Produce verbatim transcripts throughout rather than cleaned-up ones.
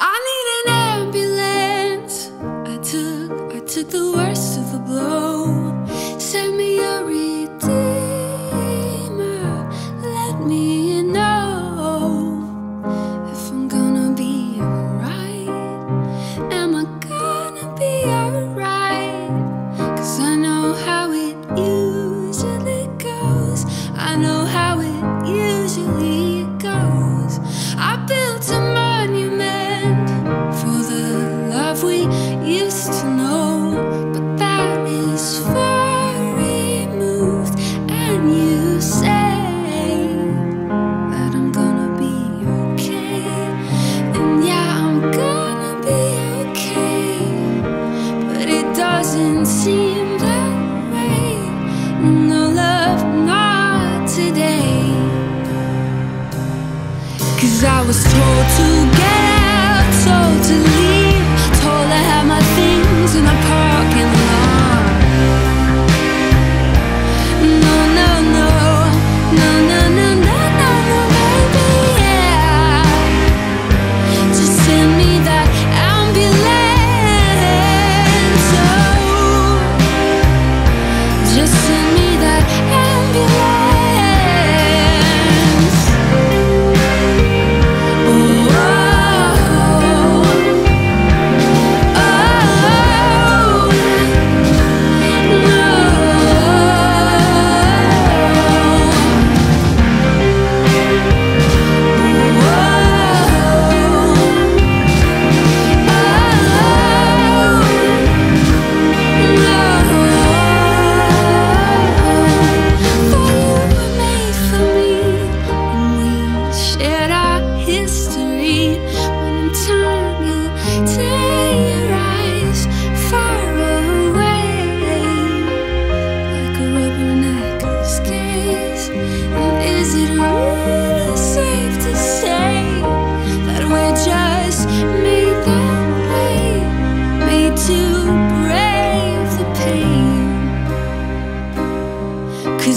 I need an ambulance. I took, I took the worst of the blow. Send me a redeemer, let me know if I'm gonna be alright. Am I gonna be alright? 'Cause I know how it usually goes. I know how it usually goes. I built a monument for the love we used to know, but that is far removed. And you say that I'm gonna be okay, and yeah, I'm gonna be okay, but it doesn't seem that way. No love, not today. 'Cause I was told to get out, told to leave, told I had my things in the parking lot. No, no, no, no, no, no, no, no, no, baby, yeah. Just send me that ambulance. Oh, just send me that ambulance.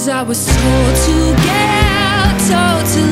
I was told to get out, told to